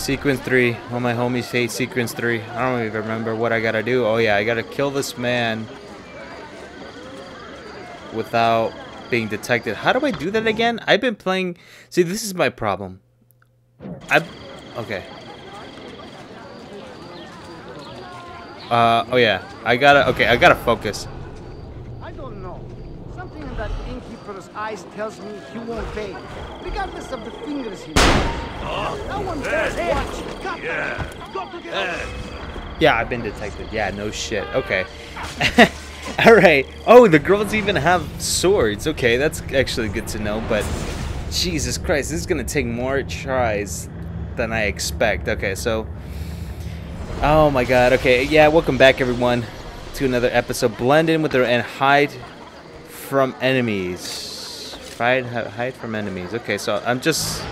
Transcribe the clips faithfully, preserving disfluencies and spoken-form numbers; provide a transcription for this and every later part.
Sequence three. All my homies hate Sequence three. I don't even remember what I gotta do. Oh yeah, I gotta kill this man without being detected. How do I do that again? I've been playing... See, this is my problem. I've... Okay. Uh, oh yeah. I gotta... Okay, I gotta focus. I don't know. Something in that innkeeper's eyes tells me he won't pay. Regardless of the fingers he uses. No one cares. Watch. Yeah. Yeah, I've been detected. Yeah, no shit. Okay. Alright. Oh, the girls even have swords. Okay, that's actually good to know, but Jesus Christ, this is gonna take more tries than I expect. Okay, so oh my god, okay, yeah, welcome back everyone to another episode. Blend in with her and hide from enemies. Hide hide from enemies. Okay, so I'm just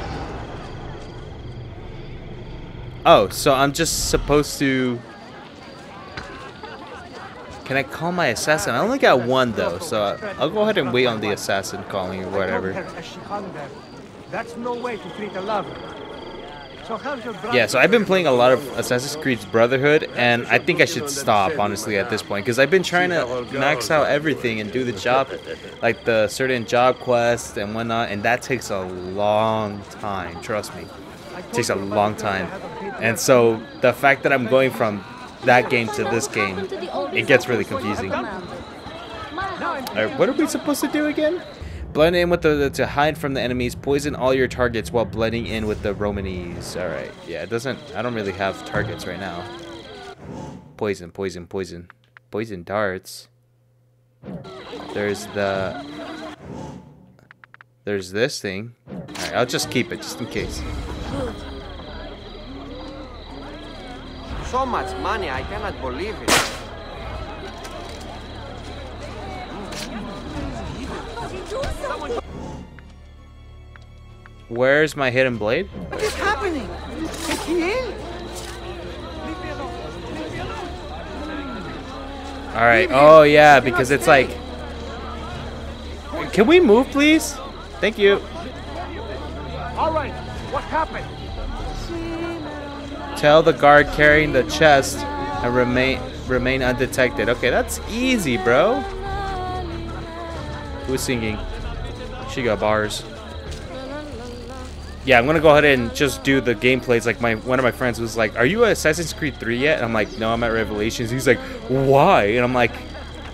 Oh, so I'm just supposed to... Can I call my assassin? I only got one though, so I'll go ahead and wait on the assassin calling or whatever. Yeah, so I've been playing a lot of Assassin's Creed Brotherhood, and I think I should stop, honestly, at this point. Because I've been trying to max out everything and do the job, like the certain job quests and whatnot, and that takes a long time, trust me. It takes a long time. And so the fact that I'm going from that game to this game, it gets really confusing. Alright, what are we supposed to do again? Blend in with the, the to hide from the enemies. Poison all your targets while blending in with the Romanis. Alright, yeah, it doesn't, I don't really have targets right now. Poison, poison, poison. Poison darts. There's the... There's this thing. Alright, I'll just keep it, just in case. So much money, I cannot believe it. Where's my hidden blade? What is happening? Is he ill? All right. Oh yeah, because it's like. Can we move, please? Thank you. All right. What happened? Tell the guard carrying the chest and remain remain undetected. Okay, that's easy, bro. Who's singing? She got bars. Yeah, I'm gonna go ahead and just do the gameplays. Like my one of my friends was like, "Are you at Assassin's Creed three yet?" And I'm like, "No, I'm at Revelations." He's like, "Why?" And I'm like,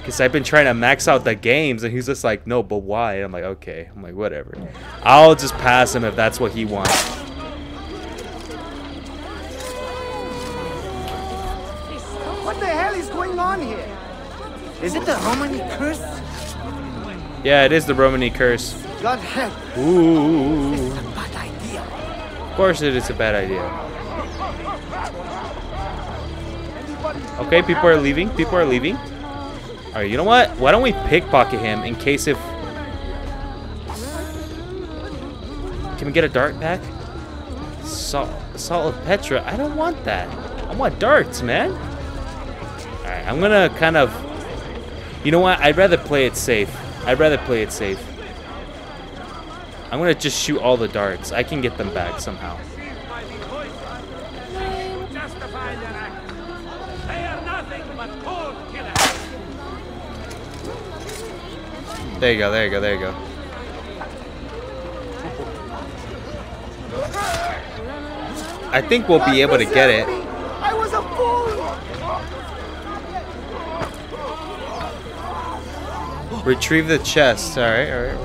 "Cause I've been trying to max out the games." And he's just like, "No, but why?" And I'm like, "Okay." I'm like, "Whatever. I'll just pass him if that's what he wants." Here. Is it the Romani curse? Yeah, it is the Romani curse. God help. Ooh. This is a bad idea. Of course it is a bad idea. Okay, people are leaving. People are leaving. Alright, you know what? Why don't we pickpocket him in case if... Can we get a dart back? Salt, salt of Petra. I don't want that. I want darts, man. Alright, I'm gonna kind of... You know what? I'd rather play it safe. I'd rather play it safe. I'm gonna just shoot all the darts. I can get them back somehow. There you go, there you go, there you go. I think we'll be able to get it. I was a fool! Retrieve the chest. Alright, alright.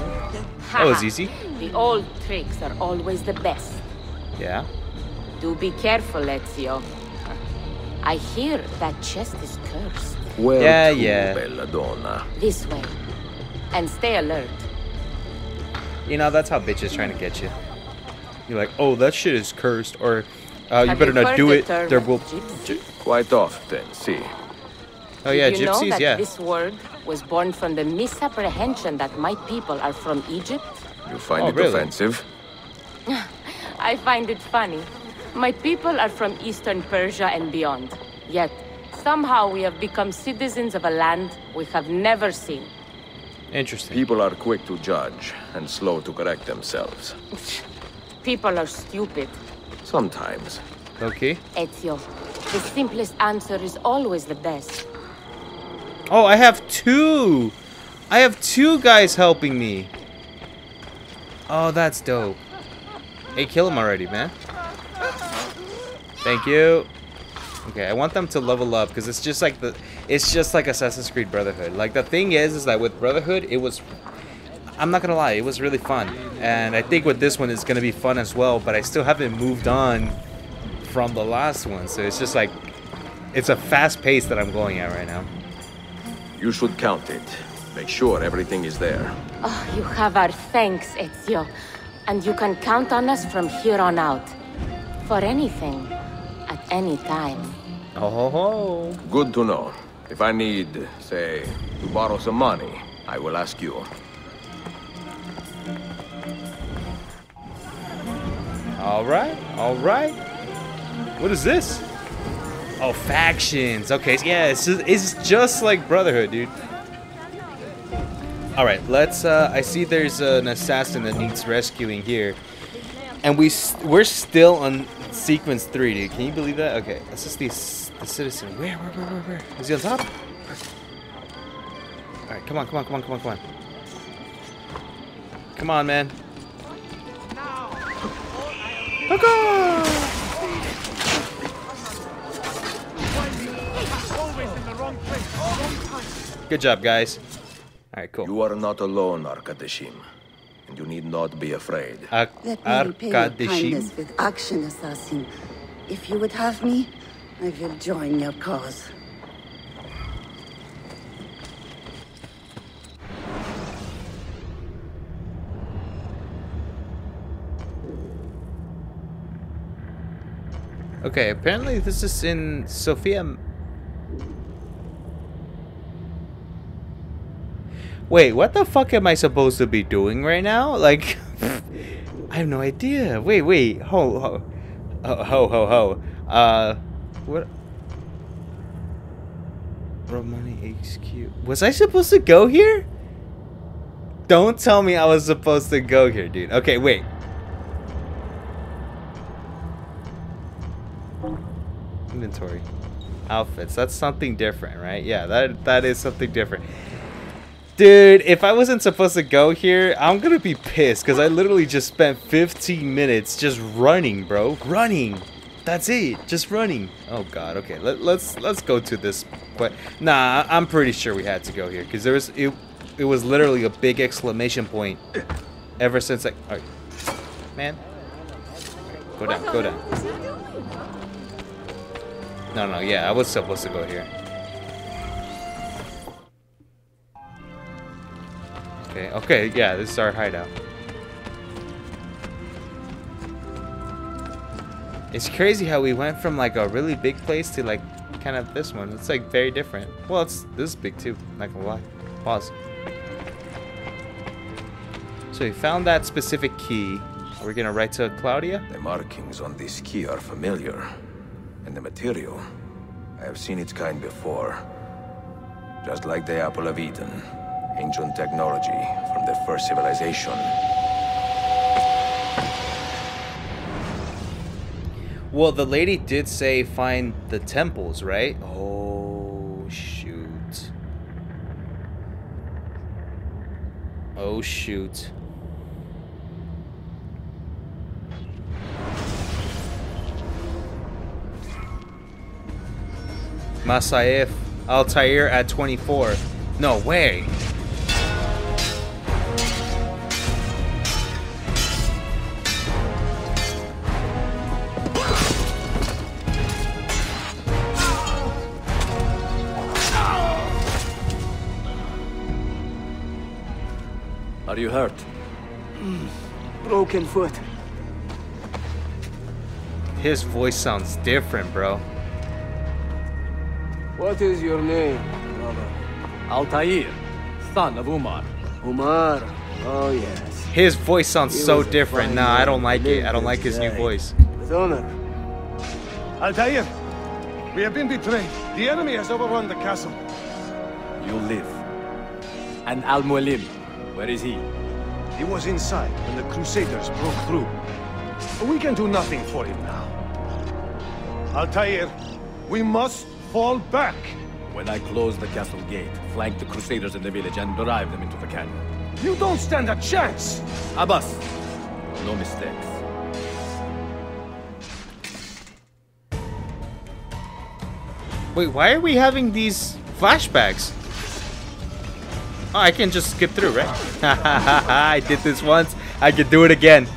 That was easy. The old tricks are always the best. Yeah. Do be careful, Ezio. I hear that chest is cursed. Well, yeah, yeah. Bella donna. This way. And stay alert. You know, that's how bitches trying to get you. You're like, oh, that shit is cursed, or uh, you better you not do it. The there will... Quite often, see. Oh yeah, Did you gypsies, know that yeah. This word was born from the misapprehension that my people are from Egypt. You find oh, it really? offensive? I find it funny. My people are from Eastern Persia and beyond. Yet, somehow we have become citizens of a land we have never seen. Interesting. People are quick to judge and slow to correct themselves. People are stupid. Sometimes. Okay. Ezio, the simplest answer is always the best. Oh, I have two! I have two guys helping me! Oh, that's dope. Hey, kill him already, man. Thank you. Okay, I want them to level up because it's just like the it's just like Assassin's Creed Brotherhood. Like the thing is is that with Brotherhood it was, I'm not gonna lie, it was really fun. And I think with this one it's gonna be fun as well, but I still haven't moved on from the last one. So it's just like it's a fast pace that I'm going at right now. You should count it. Make sure everything is there. Oh, you have our thanks, Ezio. And you can count on us from here on out. For anything. At any time. Oh, ho, ho. Good to know. If I need, say, to borrow some money, I will ask you. Alright, alright. What is this? Oh, factions. Okay, yeah, it's just, it's just like Brotherhood, dude. Alright, let's, uh, I see there's an assassin that needs rescuing here. And we st we're still on sequence three, dude. Can you believe that? Okay, assist the, the citizen. Where, where, where, where, where? Is he on top? Alright, come on, come on, come on, come on, come on. Come on, man. Look out! Good job, guys. Alright, cool. You are not alone, Arkadeshim. And you need not be afraid. Arkadeshim. With action, assassin. If you would have me, I will join your cause. Okay, apparently this is in Sofia. Wait, what the fuck am I supposed to be doing right now? Like, I have no idea. Wait, wait, ho, ho, ho, ho, ho, ho. Uh, what? Romani H Q. Was I supposed to go here? Don't tell me I was supposed to go here, dude. Okay, wait. Inventory, outfits. That's something different, right? Yeah, that that is something different. Dude, if I wasn't supposed to go here, I'm gonna be pissed because I literally just spent fifteen minutes just running, bro. Running. That's it. Just running. Oh god. Okay. Let, let's let's go to this. But nah, I'm pretty sure we had to go here because there was it. It was literally a big exclamation point. Ever since I, all right. man. All right, go down. Go down. No, no, yeah, I was supposed to go here. Okay, okay, yeah, this is our hideout. It's crazy how we went from like a really big place to like kind of this one. It's like very different. Well, it's this big too, not gonna lie. Pause. So we found that specific key. We're gonna write to Claudia. The markings on this key are familiar. And the material, I have seen its kind before. Just like the Apple of Eden, ancient technology from the first civilization. Well, the lady did say find the temples, right? Oh, shoot. Oh, shoot. Masaif, Altair at twenty-four. No way. Are you hurt? Mm, broken foot. His voice sounds different, bro. What is your name, brother? Altair, son of Umar. Umar, oh yes. His voice sounds he so different. Nah, I don't like it. I don't like his day. New voice. With honor. Altair, we have been betrayed. The enemy has overrun the castle. You live. And Al Mualim, where is he? He was inside when the Crusaders broke through. We can do nothing for him now. Altair, we must fall back. When I close the castle gate, flank the Crusaders in the village and drive them into the canyon. You don't stand a chance! Abbas, no mistakes. Wait, why are we having these flashbacks? Oh, I can just skip through, right? I did this once. I could do it again.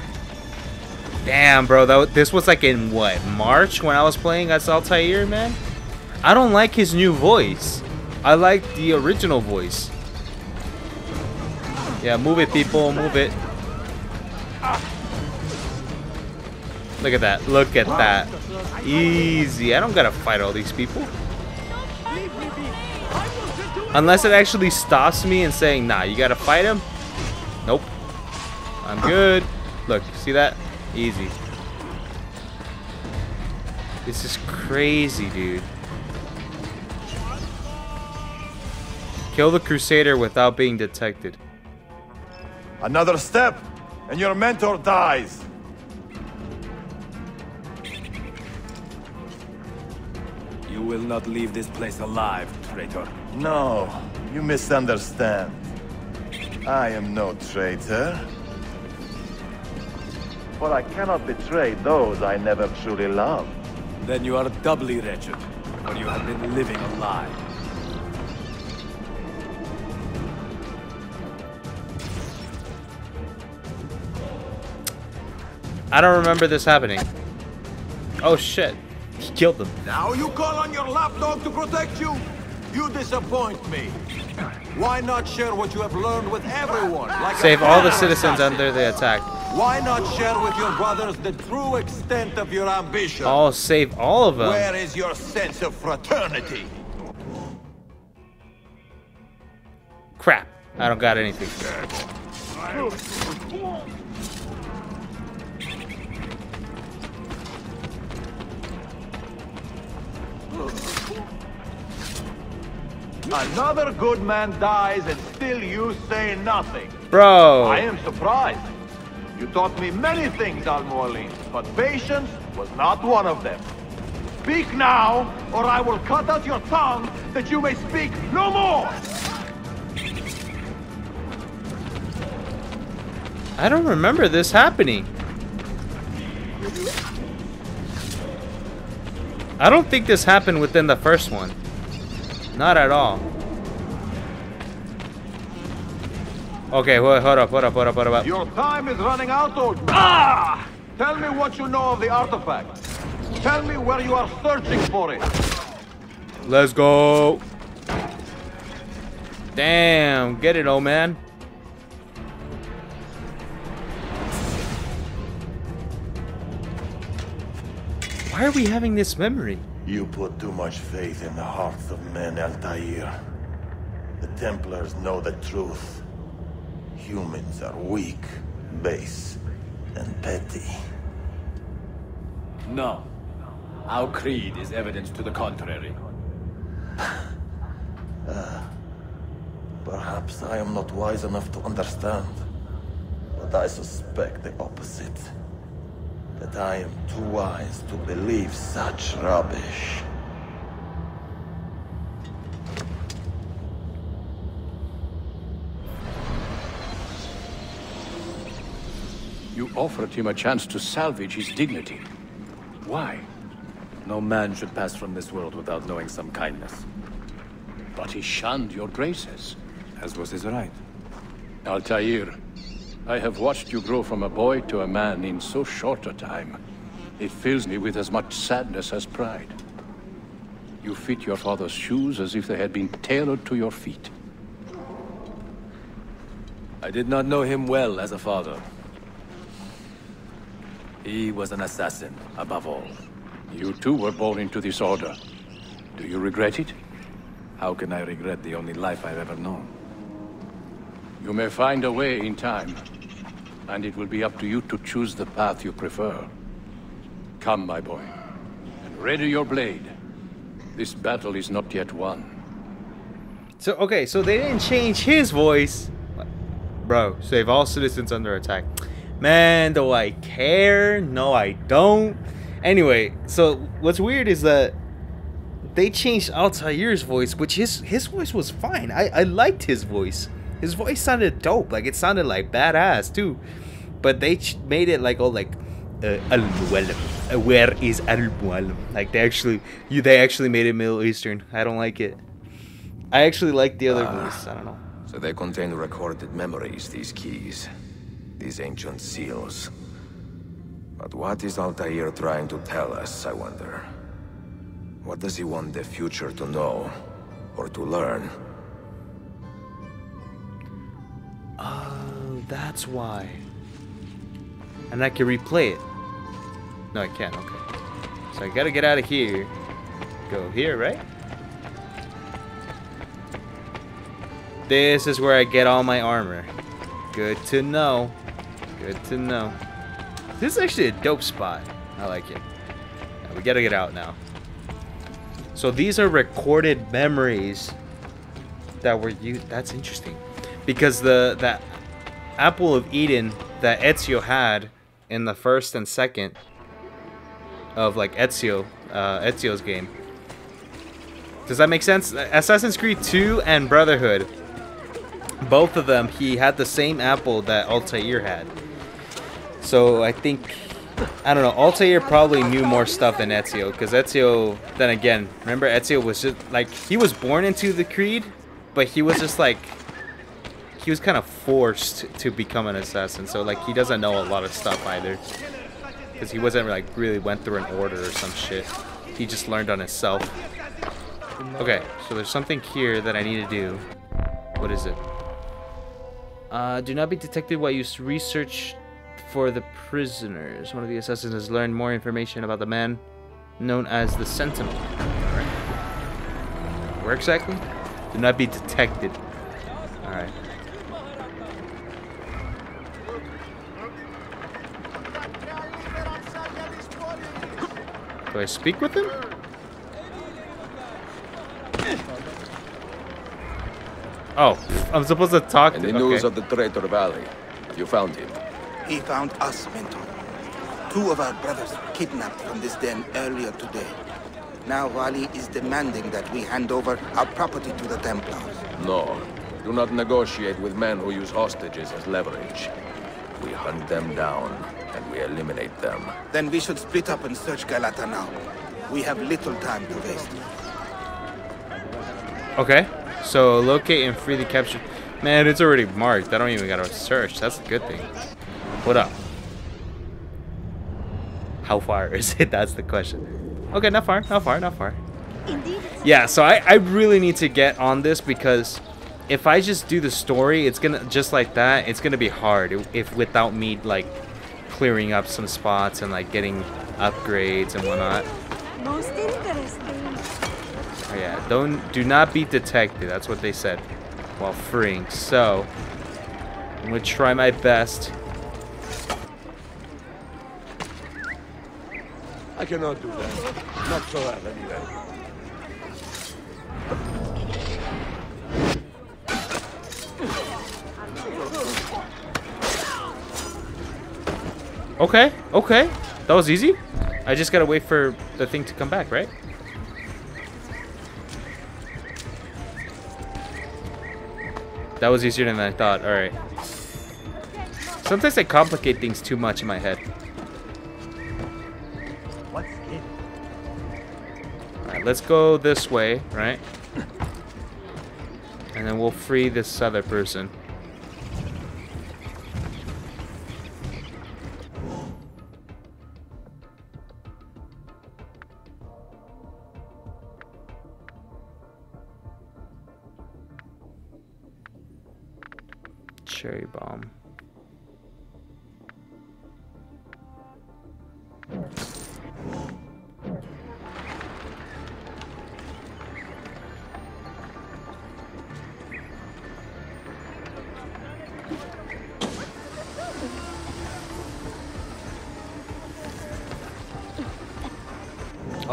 Damn, bro. That, this was like in, what, March when I was playing as Altair, man? I don't like his new voice. I like the original voice. Yeah, move it, people. Move it. Look at that. Look at that. Easy. I don't gotta fight all these people. Unless it actually stops me and saying, nah, you gotta fight him. Nope. I'm good. Look, see that? Easy. This is crazy, dude. Kill the Crusader without being detected. Another step, and your mentor dies. You will not leave this place alive, traitor. No, you misunderstand. I am no traitor. For I cannot betray those I never truly loved. Then you are doubly wretched, for you have been living a lie. I don't remember this happening. Oh shit, he killed them. Now you call on your lapdog to protect you? You disappoint me. Why not share what you have learned with everyone? Like Save all the citizens assassin. under the attack. Why not share with your brothers the true extent of your ambition? Oh, save all of them. Where is your sense of fraternity? Crap, I don't got anything. Another good man dies and still you say nothing. Bro. I am surprised. You taught me many things, Al Mualim, but patience was not one of them. Speak now, or I will cut out your tongue that you may speak no more. I don't remember this happening. I don't think this happened within the first one. Not at all. Okay, hold up, hold up, hold up, hold up. Your time is running out, old man. Ah! Tell me what you know of the artifact. Tell me where you are searching for it. Let's go. Damn, get it, old man. Why are we having this memory? You put too much faith in the hearts of men, Altair. The Templars know the truth. Humans are weak, base, and petty. No. Our creed is evidence to the contrary. uh, perhaps I am not wise enough to understand, but I suspect the opposite. That I am too wise to believe such rubbish. You offered him a chance to salvage his dignity. Why? No man should pass from this world without knowing some kindness. But he shunned your graces, as was his right. Altair, I have watched you grow from a boy to a man in so short a time. It fills me with as much sadness as pride. You fit your father's shoes as if they had been tailored to your feet. I did not know him well as a father. He was an assassin, above all. You too were born into this order. Do you regret it? How can I regret the only life I've ever known? You may find a way in time, and it will be up to you to choose the path you prefer. Come, my boy, and ready your blade. This battle is not yet won. So, okay, so they didn't change his voice. Bro, save all citizens under attack. Man, do I care? No, I don't. Anyway, so what's weird is that they changed Altair's voice, which his his voice was fine. I, I liked his voice. His voice sounded dope. Like, it sounded like badass too. But they ch made it like all like uh, Al Mualim. Uh, where is Al Mualim? Like, they actually you they actually made it Middle Eastern. I don't like it. I actually like the other ah, voice. I don't know. So they contain recorded memories. These keys, these ancient seals. But what is Altair trying to tell us? I wonder. What does he want the future to know, or to learn? Oh, that's why. And I can replay it. No, I can't, okay. So I gotta get out of here. Go here, right? This is where I get all my armor. Good to know. Good to know. This is actually a dope spot. I like it. Now, we gotta get out now. So these are recorded memories that were used. That's interesting, because the that Apple of Eden that Ezio had in the first and second of like Ezio, uh, Ezio's game. Does that make sense? Assassin's Creed two and Brotherhood, both of them, he had the same apple that Altair had. So I think. I don't know, Altair probably knew more stuff than Ezio, because Ezio, then again, remember Ezio was just, like, he was born into the Creed, but he was just, like, he was kind of forced to become an assassin, so, like, he doesn't know a lot of stuff either, because he wasn't, like, really went through an order or some shit. He just learned on himself. Okay, so there's something here that I need to do. What is it? Uh, do not be detected while you research... for the prisoners. One of the assassins has learned more information about the man known as the Sentinel. Alright. Where exactly? Do not be detected. Alright. Do I speak with him? Oh, I'm supposed to talk to him. And the news of the traitor Vali. You found him. He found us, Mentor. Two of our brothers were kidnapped from this den earlier today. Now Vali is demanding that we hand over our property to the Templars. No. Do not negotiate with men who use hostages as leverage. We hunt them down, and we eliminate them. Then we should split up and search Galata now. We have little time to waste. Okay. So, locate and free the captured... Man, it's already marked. I don't even gotta search. That's a good thing. What up? How far is it? That's the question. Okay, not far, not far, not far. Yeah, so I, I really need to get on this, because if I just do the story, it's gonna just like that, it's gonna be hard if without me like clearing up some spots and like getting upgrades and whatnot. Most interesting. Oh yeah, don't do not be detected, that's what they said while freeing. So I'm gonna try my best. I cannot do that. Not so bad, anyway. Okay, okay. That was easy. I just gotta wait for the thing to come back, right? That was easier than I thought. Alright. Sometimes I complicate things too much in my head. Let's go this way, right? And then we'll free this other person. Cherry bomb.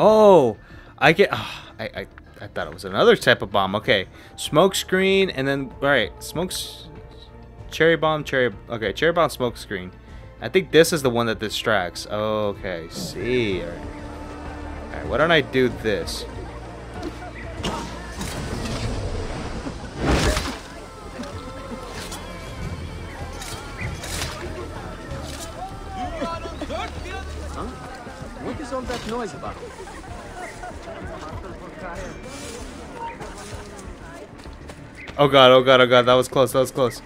Oh, I get. Oh, I, I I thought it was another type of bomb. Okay, smoke screen, and then all right, smokes, cherry bomb, cherry. Okay, cherry bomb, smoke screen, I think this is the one that distracts. Okay, see. Alright, right, why don't I do this? Huh? What is all that noise about? Oh god, oh god, oh god, that was close, that was close.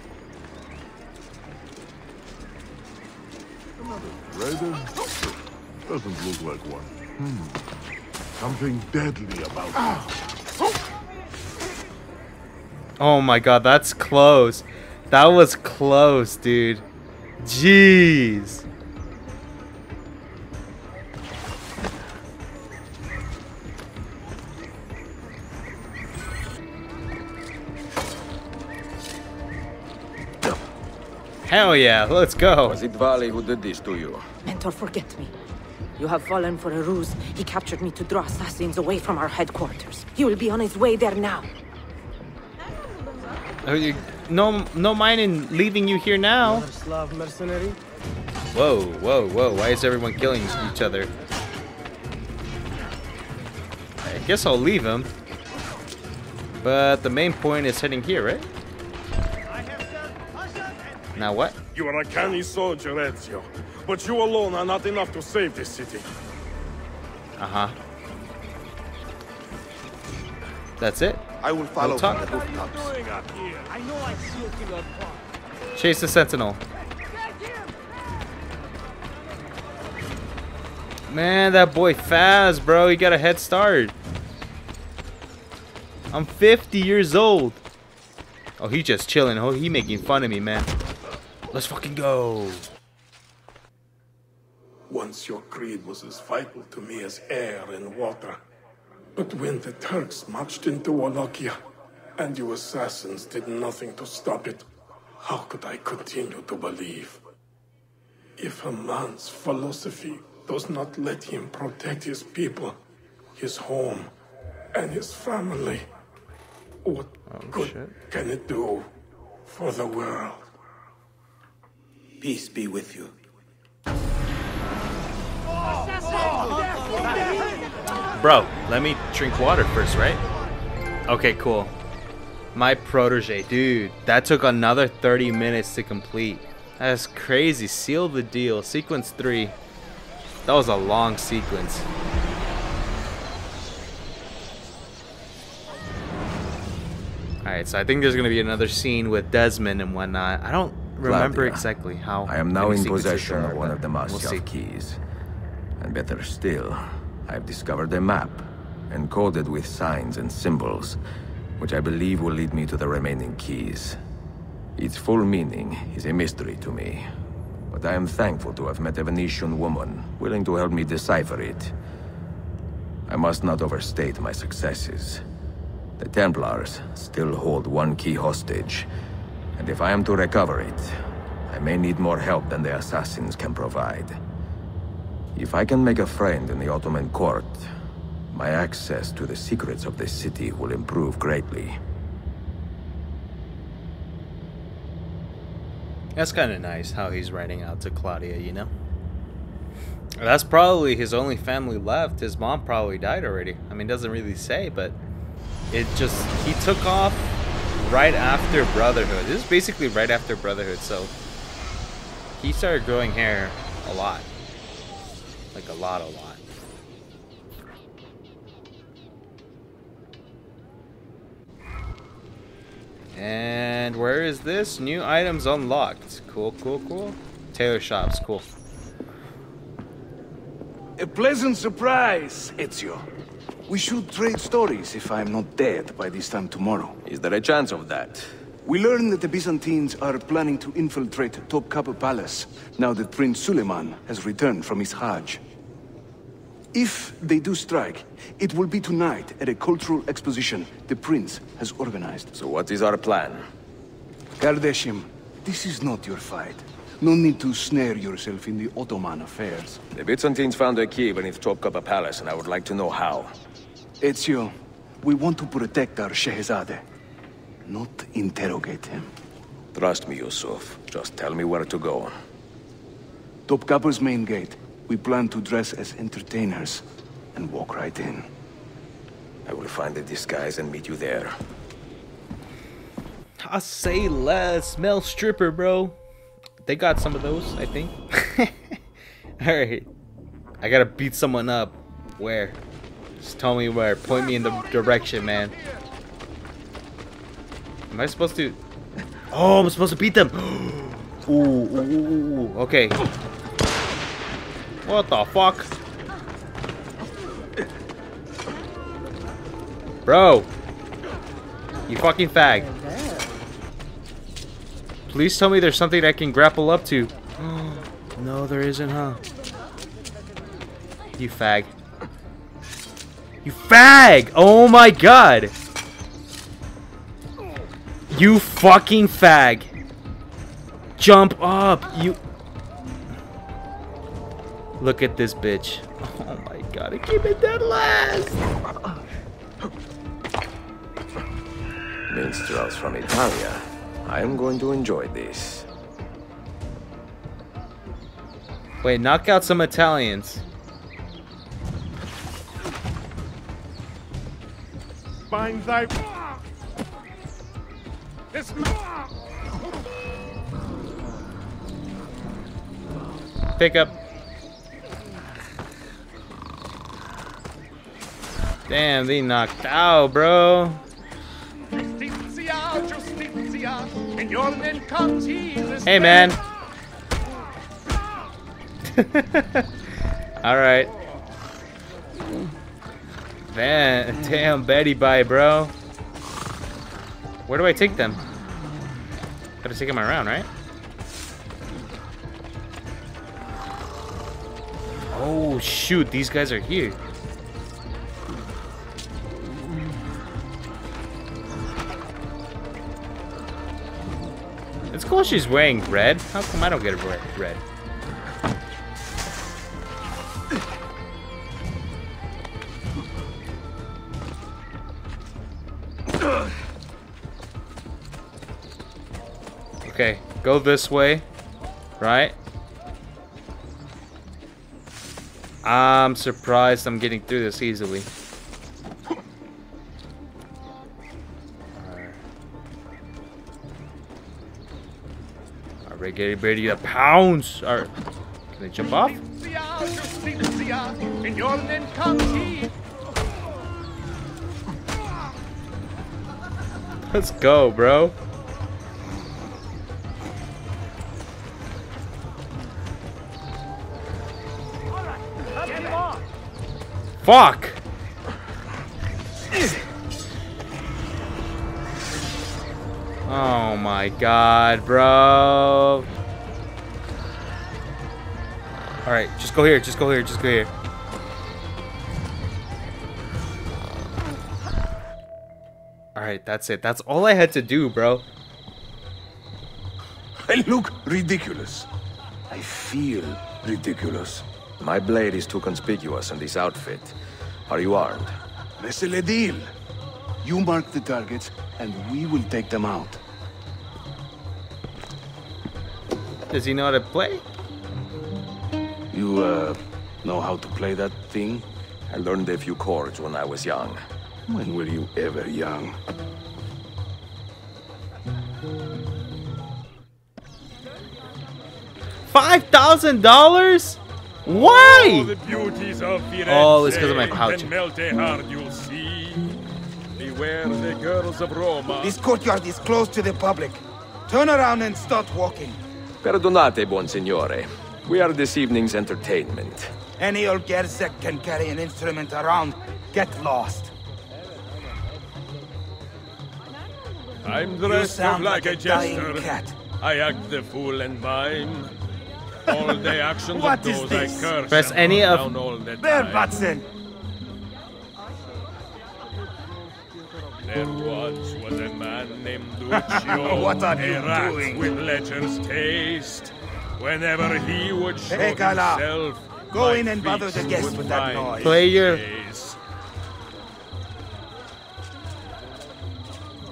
Doesn't look like one. Hmm. Something deadly about it. Oh my god, that's close. That was close, dude. Jeez. Hell yeah, let's go. Was it Vali who did this to you? Mentor, forget me. You have fallen for a ruse. He captured me to draw assassins away from our headquarters. He will be on his way there now. No, no mind in leaving you here now. Whoa, whoa, whoa. Why is everyone killing each other? I guess I'll leave him. But the main point is heading here, right? Now what? You are a canny soldier, Ezio. But you alone are not enough to save this city. Uh-huh. That's it? I will follow the rooftops. Chase the Sentinel. Man, that boy fast, bro. He got a head start. I'm fifty years old. Oh, he just chilling. Oh, he making fun of me, man. Let's fucking go. Once your creed was as vital to me as air and water. But when the Turks marched into Wallachia, and you assassins did nothing to stop it, how could I continue to believe? If a man's philosophy does not let him protect his people, his home, and his family, what oh, good shit. can it do for the world? Peace be with you. Bro, let me drink water first, right? Okay, cool. My protege, dude. That took another thirty minutes to complete. That's crazy. Seal the deal. Sequence three. That was a long sequence. Alright, so I think there's going to be another scene with Desmond and whatnot. I don't remember Claudia, exactly how. I am now in possession are, of one of the Masyaf we'll keys. And better still, I've discovered a map, encoded with signs and symbols, which I believe will lead me to the remaining keys. Its full meaning is a mystery to me, but I am thankful to have met a Venetian woman willing to help me decipher it. I must not overstate my successes. The Templars still hold one key hostage, and if I am to recover it, I may need more help than the assassins can provide. If I can make a friend in the Ottoman court, my access to the secrets of this city will improve greatly. That's kind of nice how he's writing out to Claudia, you know? That's probably his only family left. His mom probably died already. I mean, doesn't really say, but it just... He took off right after Brotherhood. This is basically right after Brotherhood, so... He started growing hair a lot. Like a lot, a lot. And where is this? New items unlocked. Cool, cool, cool. Tailor shops, cool. A pleasant surprise, Ezio. We should trade stories if I'm not dead by this time tomorrow. Is there a chance of that? We learned that the Byzantines are planning to infiltrate Topkapi Palace, now that Prince Suleiman has returned from his Hajj. If they do strike, it will be tonight at a cultural exposition the Prince has organized. So what is our plan? Kardeshim, this is not your fight. No need to snare yourself in the Ottoman affairs. The Byzantines found a key beneath Topkapi Palace, and I would like to know how. Ezio, we want to protect our Shehzade. Not interrogate him. Trust me, Yusuf. Just tell me where to go. Topkapi's main gate. We plan to dress as entertainers and walk right in. I will find a disguise and meet you there. I say less. Smell stripper, bro. They got some of those, I think. Alright. I gotta beat someone up. Where? Just tell me where. Point me in the direction, man. Am I supposed to... Oh, I'm supposed to beat them. Ooh, ooh, ooh, ooh. Okay. What the fuck? Bro. You fucking fag. Please tell me there's something I can grapple up to. No, there isn't, huh? You fag. You fag! Oh my god! You fucking fag! Jump up! You... Look at this bitch. Oh my god, I came in dead last! Minstrels from Italia. I am going to enjoy this. Wait, knock out some Italians. Find thy... This... Pick up. Damn, they knocked out, bro. Hey, man. All right. Man, damn, Betty bye, bro. Where do I take them? Gotta take them around, right? Oh, shoot, these guys are here. It's cool she's wearing red. How come I don't get red? Okay, go this way, right? I'm surprised I'm getting through this easily. Alright, get ready to pounce. Alright, can they jump off? Let's go, bro. Fuck! Oh my god, bro. Alright, just go here, just go here, just go here. Alright, that's it. That's all I had to do, bro. I look ridiculous. I feel ridiculous. My blade is too conspicuous on this outfit. Are you armed? This is a deal. You mark the targets, and we will take them out. Does he know how to play? You, uh, know how to play that thing? I learned a few chords when I was young. When were you ever young? Five thousand dollars? Why? Oh, it's because of my pouch. This courtyard is closed to the public. Turn around and start walking. Perdonate, buon signore. We are this evening's entertainment. Any old gerzek can carry an instrument around. Get lost. I'm dressed up like, like a jester. Cat. I act the fool and mime. All the actions what of those is this? I curse. Press any of the Bear Batson. There once was a man named Duccio. What are you rat doing? With lecher's taste. Whenever he would show hey, himself, go in and bother the guests with that noise. Play your face.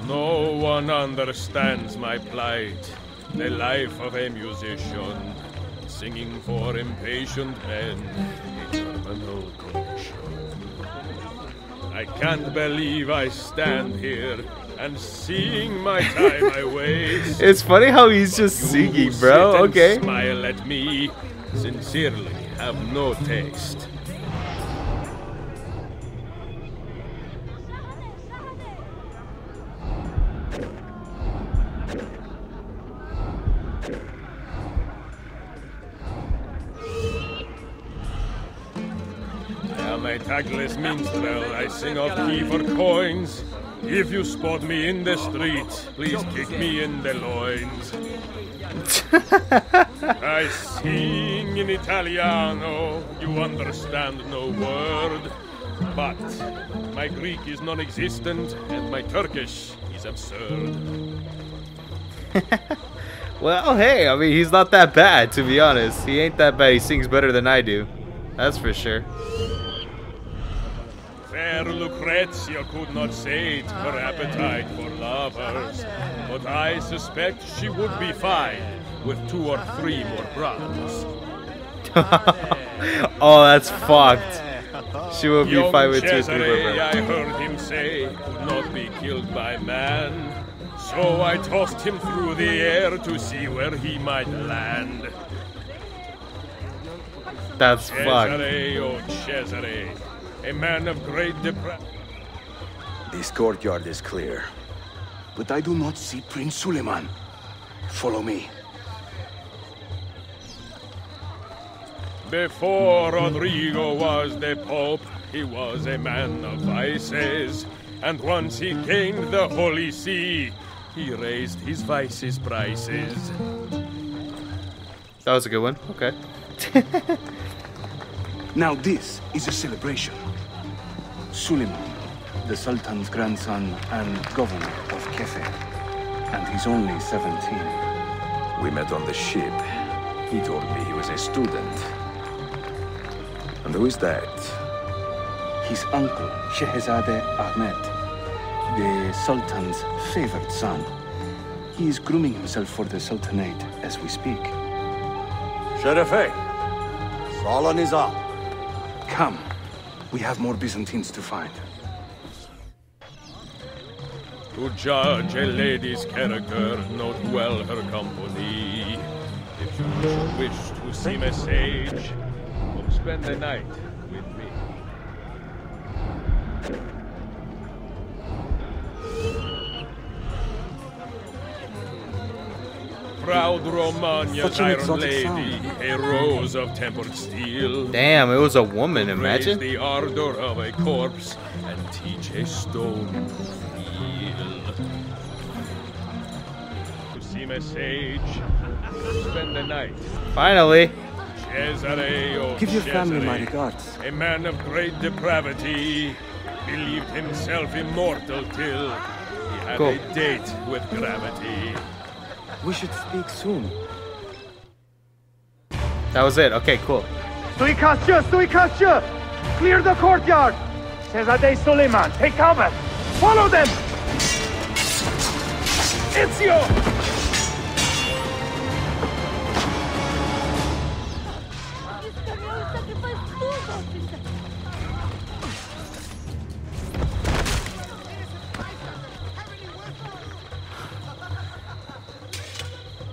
No one understands my plight. The life of a musician. singing for impatient and eternal condition. I can't believe I stand here and seeing my time I waste. It's funny how he's just singing, bro. Sit and okay. Smile at me. Sincerely, have no taste. My tagless minstrel, I sing off key for coins. If you spot me in the street, please kick me in the loins. I sing in Italiano, you understand no word. But my Greek is non-existent and my Turkish is absurd. Well, hey, I mean, he's not that bad, to be honest. He ain't that bad. He sings better than I do. That's for sure. Fair Lucrezia could not sate her appetite for lovers, but I suspect she would be fine with two or three more brothers. Oh, that's fucked. She would be fine with two or three more brothers. I heard him say, could not be killed by man, so I tossed him through the air to see where he might land. That's fucked. Cesare, oh Cesare, a man of great depravity. This courtyard is clear, but I do not see Prince Suleiman. Follow me. Before Rodrigo was the Pope, he was a man of vices, and once he gained the Holy See, he raised his vices' prices. That was a good one. Okay. Now this is a celebration. Suleiman, the Sultan's grandson and governor of Kefe, and he's only seventeen. We met on the ship. He told me he was a student. And who is that? His uncle, Shehzade Ahmed, the Sultan's favorite son. He is grooming himself for the Sultanate as we speak. Sherife, Salah Nizam. Come, we have more Byzantines to find. To judge a lady's character, note well her company. If you should wish to seem a sage, come spend the night with me. Proud Romania's iron lady, a rose of tempered steel. Damn, it was a woman, imagine. Raise the ardor of a corpse and teach a stone to feel. To seem a sage, spend the night. Finally. Cesare, oh give your family my regards. A man of great depravity, believed himself immortal till he had cool. a date with gravity. We should speak soon. That was it. Okay, cool. Suikastya! Suikastya! Clear the courtyard! Cesare Suleiman, take cover! Follow them! Ezio!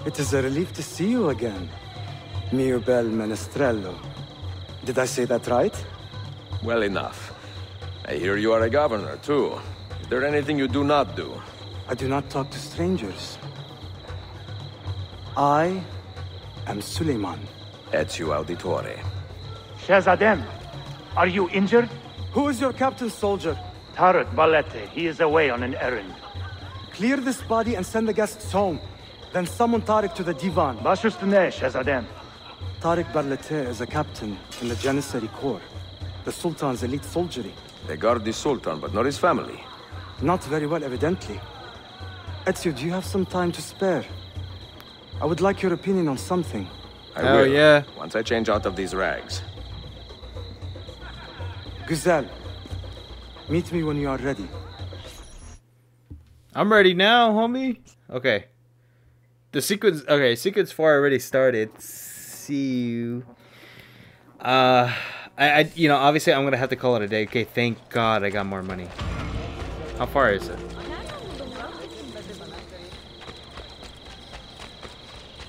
It is a relief to see you again, mio bel menestrello. Did I say that right? Well enough. I hear you are a governor, too. Is there anything you do not do? I do not talk to strangers. I am Suleiman. Ezio Auditore. Shazadem, are you injured? Who is your captain soldier? Tarik Barleti. He is away on an errand. Clear this body and send the guests home. Then summon Tarik to the Divan. Tarik Barleti is a captain in the Janissary Corps, the Sultan's elite soldiery. They guard the Sultan, but not his family. Not very well, evidently. Ezio, do you have some time to spare? I would like your opinion on something. I will, yeah. Once I change out of these rags. Güzel, meet me when you are ready. I'm ready now, homie. Okay. The sequence, okay, sequence four already started. see you. Uh, I, I, you know, obviously I'm gonna have to call it a day. Okay, thank God I got more money. How far is it?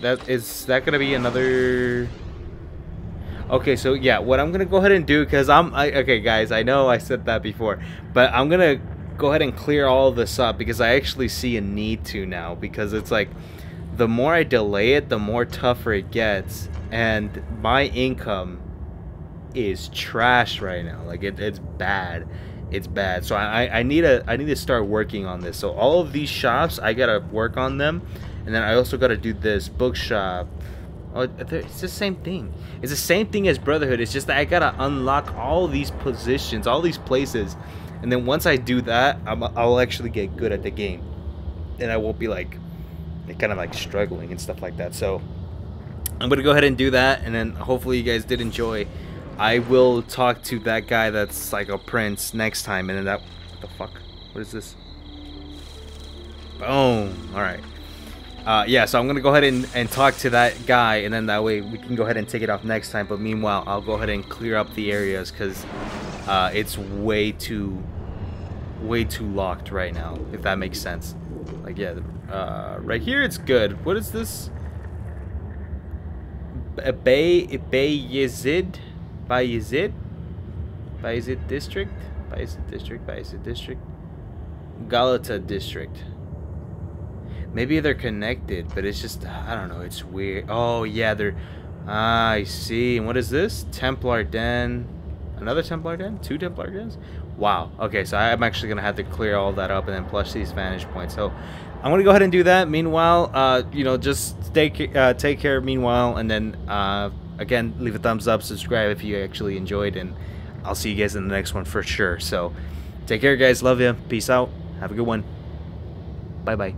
That is that gonna be another? Okay, so yeah, what I'm gonna go ahead and do, because I'm I, okay, guys. I know I said that before, but I'm gonna go ahead and clear all this up because I actually see a need to now, because it's like the more I delay it, the more tougher it gets, and my income is trash right now. Like it, it's bad, it's bad. So I I need a I need to start working on this. So all of these shops, I gotta work on them. And then I also got to do this bookshop. Oh, it's the same thing. It's the same thing as Brotherhood. It's just that I got to unlock all these positions, all these places. And then once I do that, I'm, I'll actually get good at the game. And I won't be like, kind of like struggling and stuff like that. So I'm going to go ahead and do that. And then hopefully you guys did enjoy. I will talk to that guy that's like a prince next time. And then that, what the fuck? What is this? Boom. All right. Uh, yeah, so I'm going to go ahead and, and talk to that guy, and then that way we can go ahead and take it off next time. But meanwhile, I'll go ahead and clear up the areas because uh, it's way too, way too locked right now, if that makes sense. Like, yeah, uh, right here it's good. What is this? Bay Bayezid? Bayezid? Bayezid District? Bayezid District? Bayezid District? Galata District. Maybe they're connected, but it's just, I don't know, it's weird. Oh, yeah, they're, ah, I see. And what is this? Templar Den. Another Templar Den? Two Templar Dens? Wow. Okay, so I'm actually going to have to clear all that up and then plus these vantage points. So I'm going to go ahead and do that. Meanwhile, uh, you know, just take, uh, take care meanwhile. And then, uh, again, leave a thumbs up, subscribe if you actually enjoyed. And I'll see you guys in the next one for sure. So take care, guys. Love you. Peace out. Have a good one. Bye-bye.